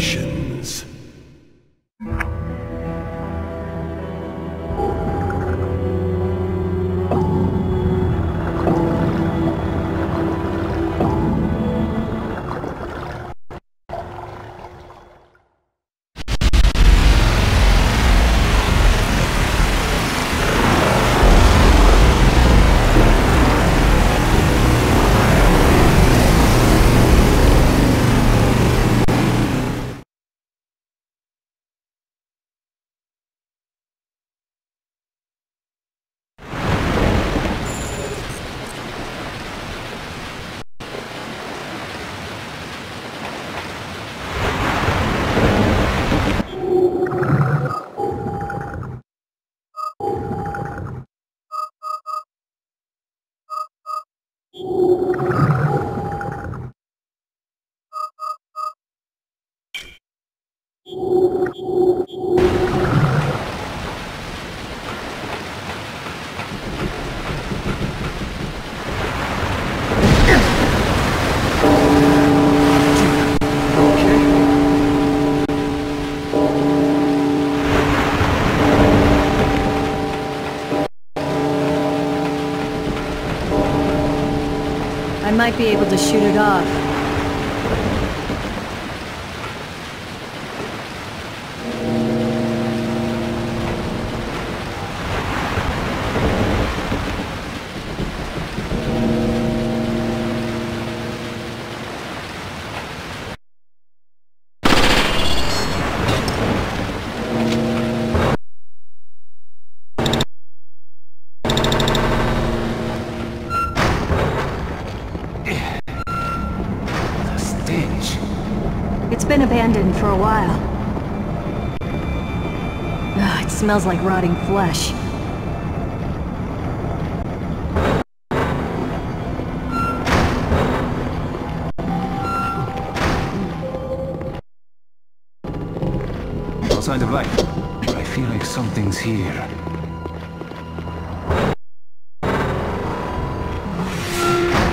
nations. Might be able to shoot it off. Abandoned for a while. Ugh, it smells like rotting flesh. No sign of life. I feel like something's here.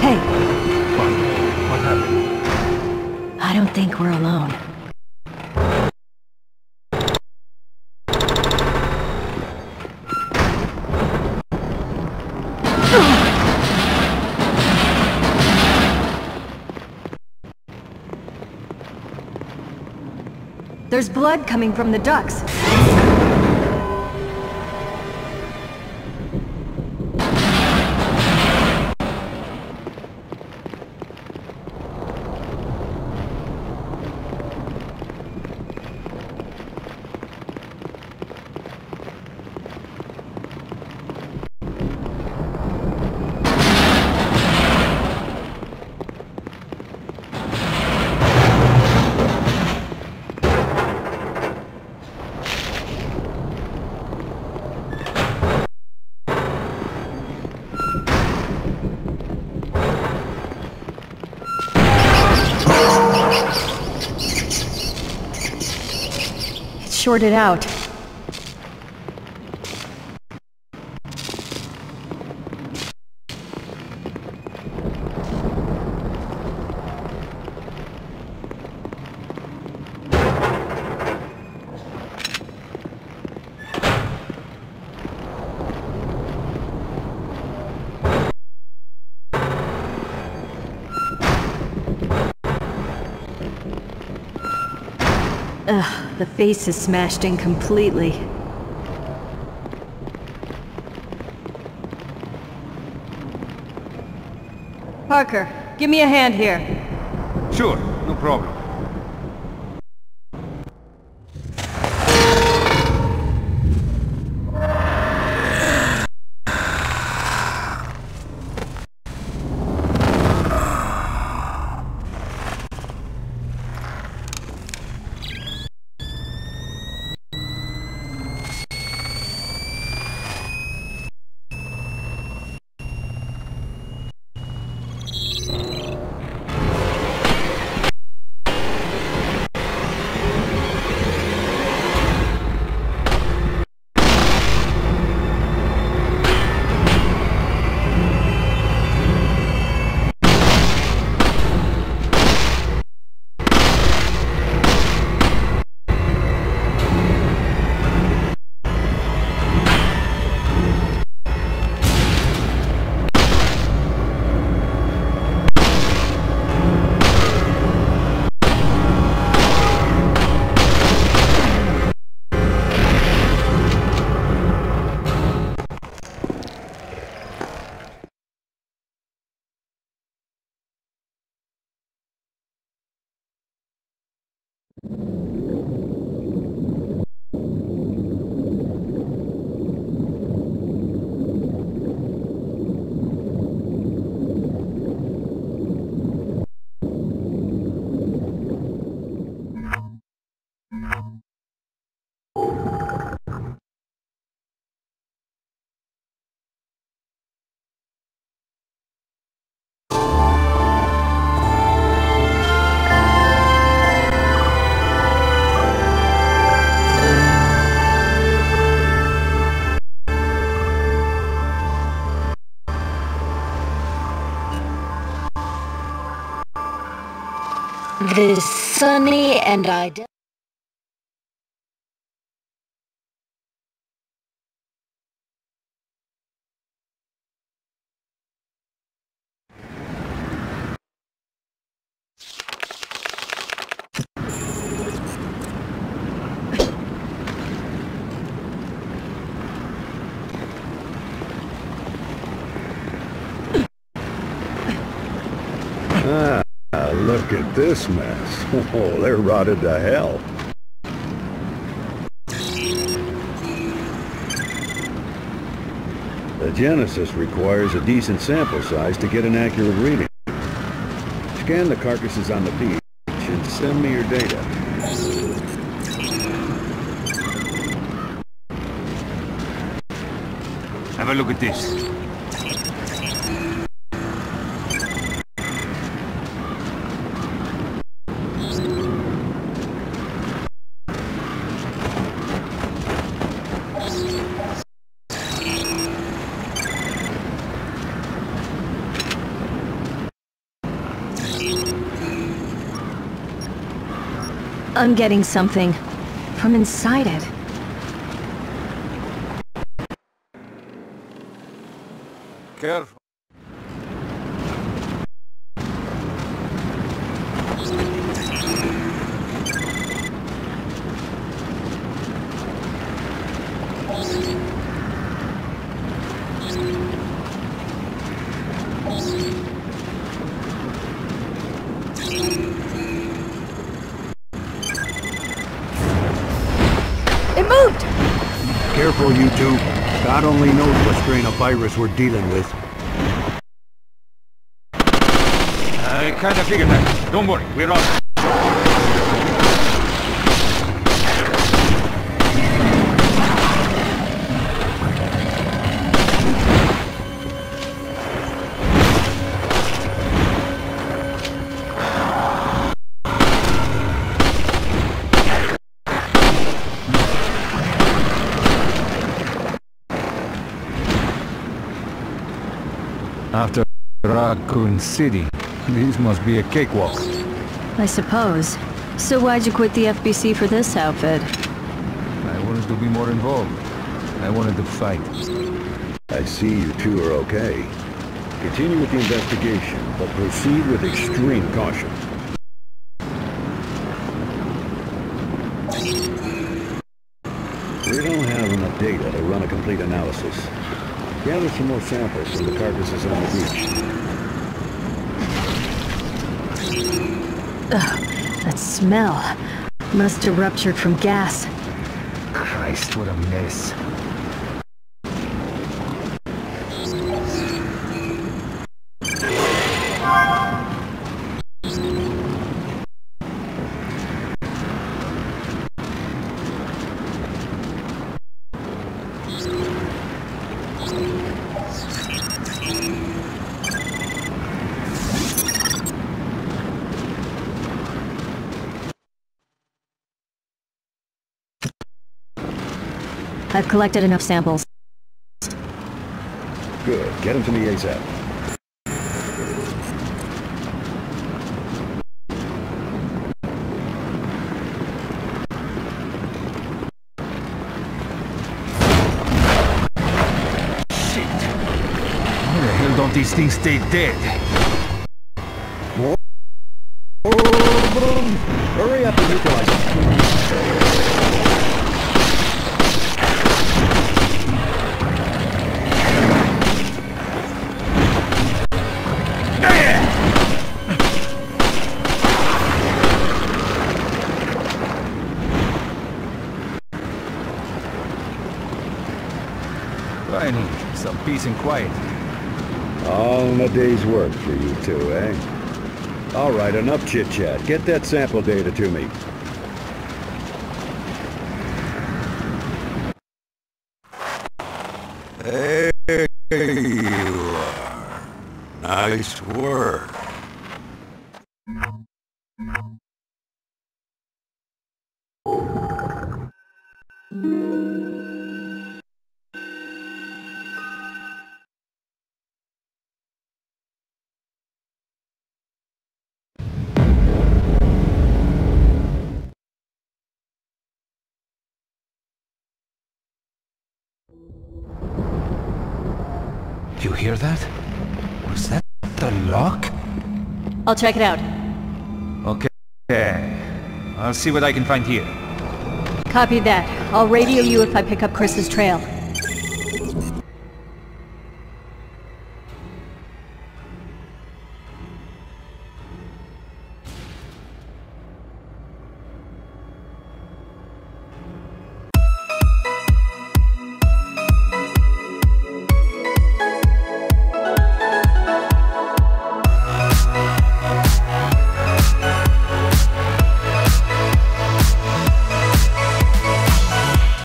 Hey! What happened? I don't think we're alone. There's blood coming from the ducks. Sort it out. The face is smashed in completely. Parker, give me a hand here. Sure, no problem. This sunny and idyllic. Look at this mess. Oh, they're rotted to hell. The Genesis requires a decent sample size to get an accurate reading. Scan the carcasses on the beach and send me your data. Have a look at this. I'm getting something from inside it. Careful. Careful, you two. God only knows what strain of virus we're dealing with. I kinda figured that. Don't worry, we're on. After Raccoon City, this must be a cakewalk. I suppose. So why'd you quit the FBC for this outfit? I wanted to be more involved. I wanted to fight. I see you two are okay. Continue with the investigation, but proceed with extreme caution. We don't have enough data to run a complete analysis. Gather some more samples from the carcasses on the beach. Ugh, that smell. Must have ruptured from gas. Christ, what a mess. I've collected enough samples. Good. Get them to me ASAP. Shit. How the hell don't these things stay dead? Hurry up and neutralize them. I need some peace and quiet. All in a day's work for you two, eh? All right, enough chit-chat. Get that sample data to me. There you are. Nice work. You hear that? Was that the lock? I'll check it out. Okay. I'll see what I can find here. Copy that. I'll radio you if I pick up Chris's trail.